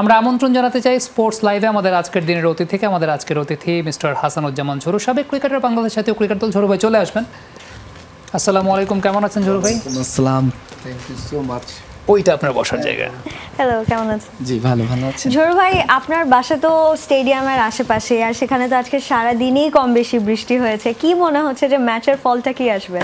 আমরা আমন্ত্রণ জানাতে চাই স্পোর্টস লাইভে আমাদের আজকের দিনের অতিথি মিস্টার হাসানুজ্জামান ঝরু সাবেক ক্রিকেটার, বাংলাদেশ জাতীয় ক্রিকেট দল। ঝরু ভাই চলে আসবেন। আসসালামু আলাইকুম, কেমন আছেন ঝরু ভাই? আসসালাম, থ্যাংক ইউ সো মাচ। ওইটা আপনার বসার জায়গা। হ্যালো, কেমন আছেন? জি ভালো, ভালো আছি। ঝরু ভাই, আপনার বাসা তো স্টেডিয়ামের আশেপাশে, আর সেখানে তো আজকে সারা দিনই কম বেশি বৃষ্টি হয়েছে। কি মনে হচ্ছে যে ম্যাচের ফলটা কি আসবে?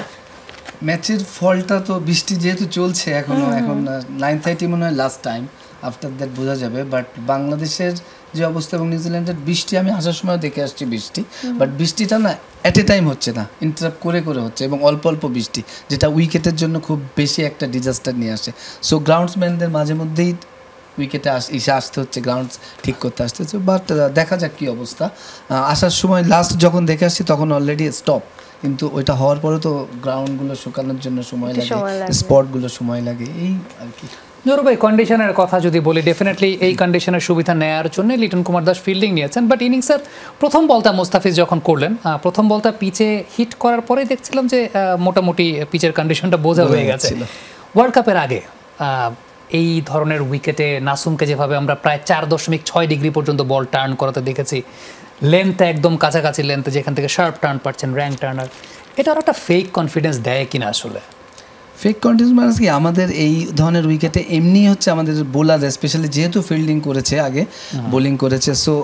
ম্যাচের ফলটা তো বৃষ্টি যেহেতু চলছে এখনো, এখন 9:30 মনে হয় লাস্ট টাইম, আফটার দ্যাট বোঝা যাবে। বাট বাংলাদেশের যে অবস্থা এবং নিউজিল্যান্ডের বৃষ্টি, আমি আসার সময় দেখে আসছি বৃষ্টি, বাট বৃষ্টিটা না অ্যাট এ টাইম হচ্ছে না, ইন্টারাপ্ট করে করে হচ্ছে, এবং অল্প অল্প বৃষ্টি, যেটা উইকেটের জন্য খুব বেশি একটা ডিজাস্টার নিয়ে আসে। সো গ্রাউন্ডসম্যানদের মাঝে মধ্যেই উইকেটে আসতে হচ্ছে, গ্রাউন্ডস ঠিক করতে আসতে হচ্ছে। বাট দেখা যাক কী অবস্থা। আসার সময় লাস্ট যখন দেখে আসছি তখন অলরেডি স্টপ, কিন্তু ওইটা হওয়ার পরে তো গ্রাউন্ডগুলো শুকানোর জন্য সময় লাগে, স্পটগুলো সময় লাগে, এই আর কি। ঝরু ভাই, কন্ডিশনের কথা যদি বলি, ডেফিনেটলি এই কন্ডিশনের সুবিধা নেওয়ার জন্য লিটন কুমার দাস ফিল্ডিং নিয়েছেন। বাট ইনিংসের প্রথম বলটা মুস্তাফিজ যখন করলেন, প্রথম বলটা পিচে হিট করার পরেই দেখছিলাম যে মোটামুটি পিচের কন্ডিশনটা বোঝা হয়ে গেছে। ওয়ার্ল্ড কাপের আগে এই ধরনের উইকেটে নাসুমকে যেভাবে আমরা প্রায় 4.6 ডিগ্রি পর্যন্ত বল টার্ন করাতে দেখেছি, লেন্থটা একদম কাছাকাছি লেন্থে, যেখান থেকে শার্প টার্ন পাচ্ছেন, র্যাঙ্ক টার্নার, এটা আর একটা ফেক কনফিডেন্স দেয় কিনা আসলে? ফেক কন্টেন্ট মানে কি, আমাদের এই ধরনের উইকেটে এমনি হচ্ছে আমাদের বোলার স্পেশালি যেহেতু ফিল্ডিং করেছে আগে, বোলিং করেছে, সো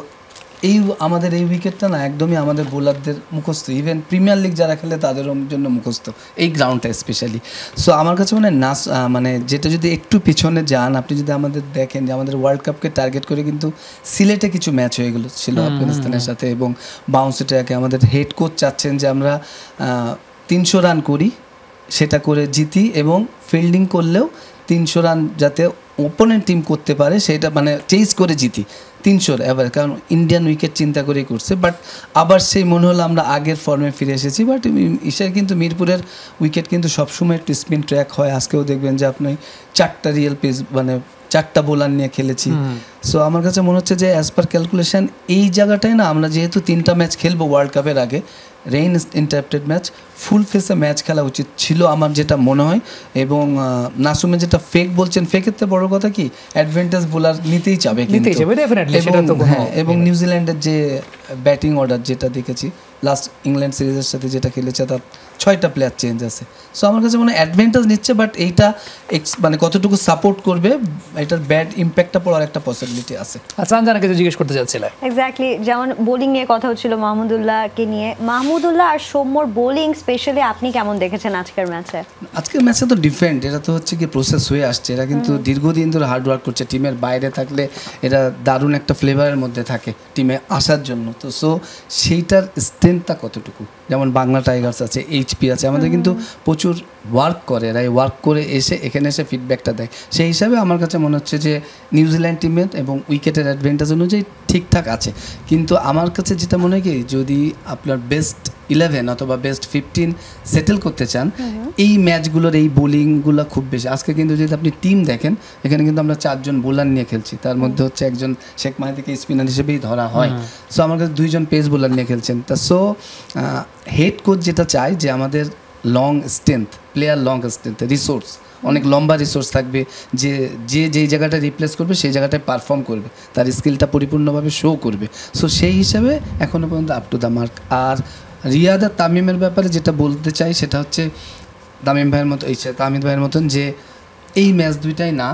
এই আমাদের এই উইকেটটা না একদমই আমাদের বোলারদের মুখস্থ, ইভেন প্রিমিয়ার লিগ যারা খেলে তাদের জন্য মুখস্থ এই গ্রাউন্ডটা স্পেশালি। সো আমার কাছে মানে নাস মানে যেটা যদি একটু পিছনে যান, আপনি যদি আমাদের দেখেন যে আমাদের ওয়ার্ল্ড কাপকে টার্গেট করে কিন্তু সিলেটে কিছু ম্যাচ হয়ে গেলো ছিল আফগানিস্তানের সাথে, এবং বাউন্সিটাকে আমাদের হেড কোচ চাচ্ছেন যে আমরা 300 রান করি, সেটা করে জিতি, এবং ফিল্ডিং করলেও 300 রান যাতে ওপোনেন্ট টিম করতে পারে, সেটা মানে চেজ করে জিতি 300 এবার, কারণ ইন্ডিয়ান উইকেট চিন্তা করেই করছে। বাট আবার সেই মনে হলো আমরা আগের ফর্মে ফিরে এসেছি। বাট ইশার কিন্তু মিরপুরের উইকেট কিন্তু সবসময় একটু স্পিন ট্র্যাক হয়, আজকেও দেখবেন যে আপনি 4টা রিয়েল পেস মানে 4টা বোলার নিয়ে খেলেছি। সো আমার কাছে মনে হচ্ছে যে অ্যাজ পার ক্যালকুলেশন এই জায়গাটাই না, আমরা যেহেতু 3টা ম্যাচ খেলবো ওয়ার্ল্ড কাপের আগে, রেইন ইন্টারাপ্টেড ম্যাচ, ফুল ফেসে ম্যাচ খেলা উচিত ছিল আমার যেটা মনে হয়। এবং নাসুমে যেটা ফেক বলছেন, ফেকের তো বড় কথা কি অ্যাডভান্টেজ বোলার নিতেই চাবে, হ্যাঁ। এবং নিউজিল্যান্ডের যে ব্যাটিং অর্ডার যেটা দেখেছি লাস্ট ইংল্যান্ড সিরিজের সাথে যেটা খেলেছে, তার 6টা প্লেয়ার চেঞ্জ আছে। সো আমার কাছে মানে অ্যাডভান্টেজ নিচ্ছে, বাট এইটা মানে কতটুকু সাপোর্ট করবে, এটার ব্যাড ইম্প্যাক্টটা পড়ার একটা পসিবিলিটি আছে। আচ্ছা, আমি জানার কিছু জিজ্ঞেস করতে চাচ্ছিলাম। এক্স্যাক্টলি, যেমন বোলিং নিয়ে কথা হচ্ছিল মাহমুদুল্লাহকে নিয়ে, মাহমুদুল্লাহ আর সৌম্যর বোলিং স্পেশালি আপনি কেমন দেখেছেন আজকের ম্যাচে? আজকের ম্যাচে তো ডিফারেন্ট, এটা তো হচ্ছে কি প্রসেস হয়ে আসছে, এরা কিন্তু দীর্ঘদিন ধরে হার্ড ওয়ার্ক করছে, টিমের বাইরে থাকলে এরা দারুণ একটা ফ্লেভারের মধ্যে থাকে টিমে আসার জন্য। তো সো সেইটার স্ট্রেন্থটা কতটুকু, যেমন বাংলা টাইগার্স আছে, এইচপি আছে, আমাদের কিন্তু প্রচুর ওয়ার্ক করে এরা, এই ওয়ার্ক করে এসে এখানে এসে ফিডব্যাকটা দেয়। সেই হিসাবে আমার কাছে মনে হচ্ছে যে নিউজিল্যান্ড টিমের এবং উইকেটের অ্যাডভান্টেজ অনুযায়ী ঠিকঠাক আছে। কিন্তু আমার কাছে যেটা মনে হয় কি, যদি আপনার বেস্ট 11 অথবা বেস্ট 15 সেটেল করতে চান, এই ম্যাচগুলোর এই বোলিংগুলো খুব বেশি। আজকে কিন্তু যদি আপনি টিম দেখেন, এখানে কিন্তু আমরা 4জন বোলার নিয়ে খেলছি, তার মধ্যে হচ্ছে একজন শেখ মাহিদিকে স্পিনার হিসেবেই ধরা হয়। সো আমার কাছে 2জন পেস বোলার নিয়ে খেলছেন। তা সো হেড কোচ যেটা চায় যে আমাদের long strength player, long strength resource, অনেক লম্বা রিসোর্স থাকবে, যে যে যেই জায়গাটা রিপ্লেস করবে সেই জায়গাটায় পারফর্ম করবে, তার স্কিলটা পরিপূর্ণভাবে শো করবে। সো সেই হিসাবে এখনও পর্যন্ত আপ টু দ্য মার্ক। আর রিয়াদ আর তামিমের ব্যাপারে যেটা বলতে চাই সেটা হচ্ছে তামিম ভাইয়ের মতন যে এই ম্যাচ দুইটাই না,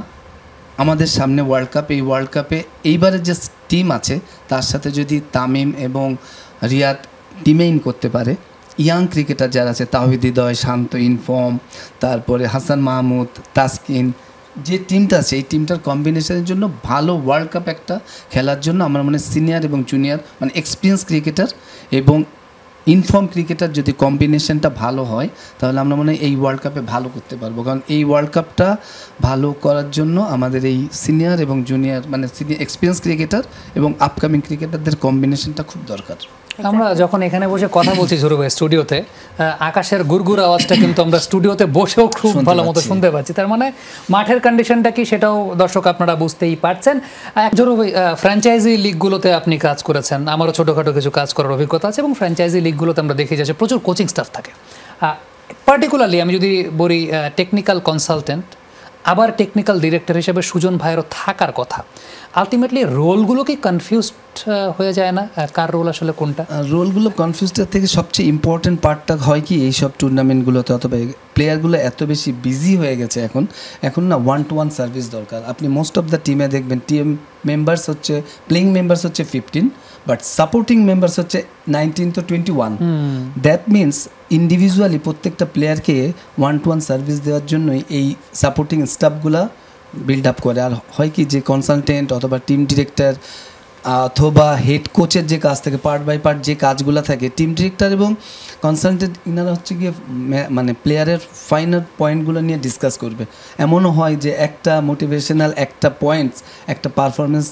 আমাদের সামনে ওয়ার্ল্ড কাপ, এই ওয়ার্ল্ড কাপে এইবারের যে টিম আছে তার সাথে যদি তামিম এবং রিয়াদ টিমে ইন করতে পারে, ইয়াং ক্রিকেটার যারা আছে, তাওহিদ হৃদয়, শান্ত ইনফর্ম, তারপরে হাসান মাহমুদ, তাসকিন, যে টিমটা আছে এই টিমটার কম্বিনেশনের জন্য ভালো ওয়ার্ল্ড কাপ একটা খেলার জন্য আমার মানে সিনিয়র এবং জুনিয়র মানে এক্সপিরিয়েন্স ক্রিকেটার এবং ইনফর্ম ক্রিকেটার যদি কম্বিনেশনটা ভালো হয়, তাহলে আমরা মনে হয় এই ওয়ার্ল্ড কাপে ভালো করতে পারবো। কারণ এই ওয়ার্ল্ড কাপটা ভালো করার জন্য আমাদের এই সিনিয়র এবং জুনিয়র মানে এক্সপিরিয়েন্স ক্রিকেটার এবং আপকামিং ক্রিকেটারদের কম্বিনেশনটা খুব দরকার। আমরা যখন এখানে বসে কথা বলছি ঝরু ভাই স্টুডিওতে, আকাশের গুড়গুড় আওয়াজটা কিন্তু আমরা স্টুডিওতে বসেও খুব ভালো মতো শুনতে পাচ্ছি, তার মানে মাঠের কন্ডিশনটা কি সেটাও দর্শক আপনারা বুঝতেই পারছেন। ঝরু ভাই, ফ্র্যাঞ্চাইজি লিগগুলোতে আপনি কাজ করেছেন, আমারও ছোটোখাটো কিছু কাজ করার অভিজ্ঞতা আছে, এবং ফ্র্যাঞ্চাইজি লিগগুলোতে আমরা দেখে যাচ্ছি প্রচুর কোচিং স্টাফ থাকে। পার্টিকুলারলি আমি যদি বলি টেকনিক্যাল কনসালটেন্ট আবার টেকনিক্যাল ডিরেক্টর হিসেবে সুজন ভাইয়েরও থাকার কথা আলটিমেটলি রোলগুলো কি কনফিউজড হয়ে যায় না কার রোল আসলে কোনটা রোলগুলো কনফিউজডের থেকে সবচেয়ে ইম্পর্টেন্ট পার্টটা হয় কি এই সব টুর্নামেন্টগুলোতে অথবা প্লেয়ারগুলো এত বেশি বিজি হয়ে গেছে এখন এখন না ওয়ান টু ওয়ান সার্ভিস দরকার আপনি মোস্ট অফ দ্য টিমে দেখবেন টিম মেম্বারস হচ্ছে প্লেইং মেম্বারস হচ্ছে 15 বাট সাপোর্টিং মেম্বারস হচ্ছে 19 to 21 দ্যাট মিন্স ইন্ডিভিজুয়ালি প্রত্যেকটা প্লেয়ারকে ওয়ান টু ওয়ান সার্ভিস দেওয়ার জন্যই এই সাপোর্টিং স্টাফগুলো বিল্ড আপ করে আর হয় কি যে কনসালটেন্ট অথবা টিম ডিরেক্টর অথবা হেড কোচের যে কাজ থাকে পার্ট বাই পার্ট যে কাজগুলো থাকে টিম ডিরেক্টর এবং কনসালটেন্ট ইনারা হচ্ছে গিয়ে মানে প্লেয়ারের ফাইনাল পয়েন্টগুলো নিয়ে ডিসকাস করবে এমনও হয় যে একটা মোটিভেশনাল একটা পয়েন্টস একটা পারফরমেন্স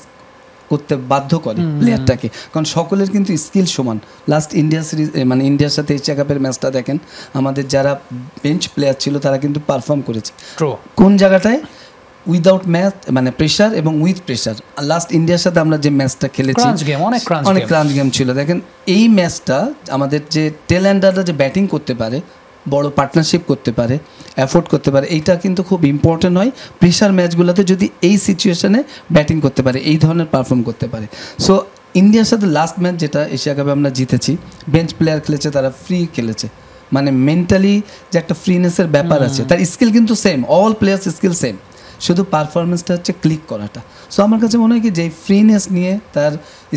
করতে বাধ্য করে প্লেয়ারটাকে কারণ সকলের কিন্তু স্কিল সমান লাস্ট ইন্ডিয়া সিরিজ মানে ইন্ডিয়ার সাথে এশিয়া কাপের ম্যাচটা দেখেন আমাদের যারা বেঞ্চ প্লেয়ার ছিল তারা কিন্তু পারফর্ম করেছে কোন জায়গাটায় উইদাউট ম্যাচ মানে প্রেশার এবং উইথ প্রেশার লাস্ট ইন্ডিয়ার সাথে আমরা যে ম্যাচটা খেলেছি অনেক ক্রাঞ্চ গেম ছিল দেখেন এই ম্যাচটা আমাদের যে টেল হ্যান্ডাররা যে ব্যাটিং করতে পারে বড় পার্টনারশিপ করতে পারে অ্যাফোর্ড করতে পারে এইটা কিন্তু খুব ইম্পর্টেন্ট হয় প্রেশার ম্যাচগুলোতে যদি এই সিচুয়েশানে ব্যাটিং করতে পারে এই ধরনের পারফর্ম করতে পারে সো ইন্ডিয়ার সাথে লাস্ট ম্যাচ যেটা এশিয়া কাপে আমরা জিতেছি বেঞ্চ প্লেয়ার খেলেছে তারা ফ্রি খেলেছে মানে মেন্টালি যে একটা ফ্রিনেসের ব্যাপার আছে তার স্কিল কিন্তু same all players skill same শুধু পারফরমেন্সটা হচ্ছে ক্লিক করাটা সো আমার কাছে মনে হয় কি যে ফ্রিনেস নিয়ে তার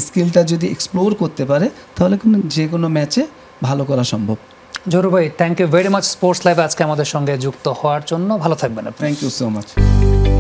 স্কিলটা যদি এক্সপ্লোর করতে পারে তাহলে কোনো যে কোনো ম্যাচে ভালো করা সম্ভব জোরু ভাই thank you very much sports লাইভে আজকে আমাদের সঙ্গে যুক্ত হওয়ার জন্য ভালো থাকবেন থ্যাংক ইউ সো মাচ